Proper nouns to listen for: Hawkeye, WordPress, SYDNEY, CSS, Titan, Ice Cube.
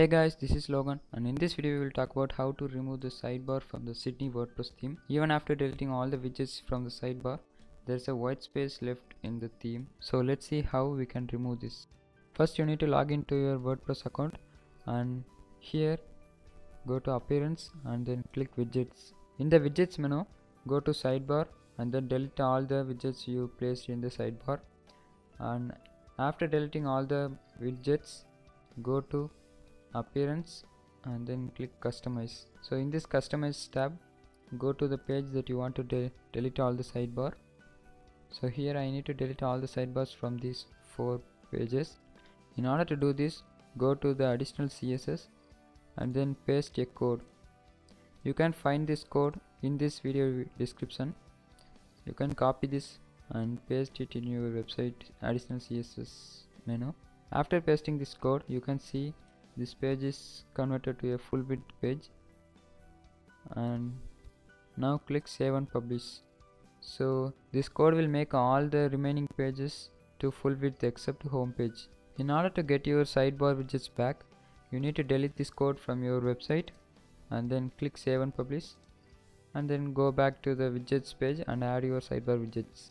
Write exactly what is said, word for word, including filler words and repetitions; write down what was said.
Hey guys, this is Logan, and in this video we will talk about how to remove the sidebar from the Sydney WordPress theme. Even after deleting all the widgets from the sidebar, there is a white space left in the theme. So let's see how we can remove this. First you need to log into your WordPress account, and here go to Appearance and then click Widgets. In the Widgets menu, go to Sidebar and then delete all the widgets you placed in the sidebar. And after deleting all the widgets, go to Appearance and then click Customize. So in this Customize tab, go to the page that you want to de delete all the sidebar. So here I need to delete all the sidebars from these four pages. In order to do this, go to the additional C S S and then paste a code. You can find this code in this video description. You can copy this and paste it in your website additional C S S menu. After pasting this code, you can see this page is converted to a full width page, and now click Save and Publish. So this code will make all the remaining pages to full width except home page. In order to get your sidebar widgets back, you need to delete this code from your website and then click Save and Publish, and then go back to the widgets page and add your sidebar widgets.